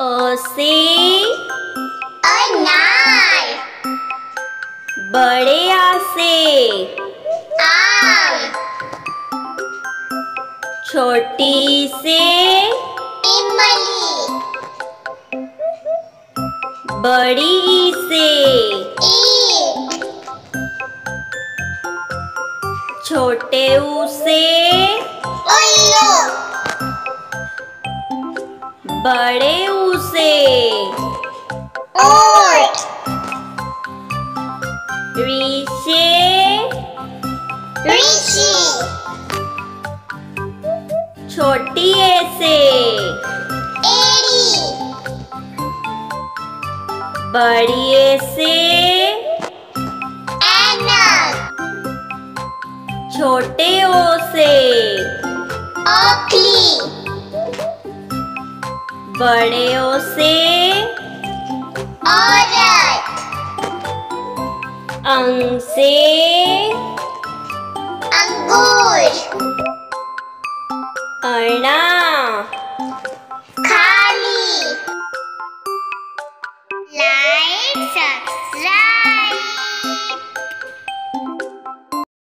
अ से अनार, बड़े आ से आम, छोटी से इमली, बड़ी ई से ईख, छोटे ऊ से उल्लू, बड़े ऊ से ऊंट, ऋषि, छोटी ए से एरी, बड़ी ए से ऐना, छोटे ओ से ओखली, बड़े ओ से औरत, अं से अंगूर, अणा खाली।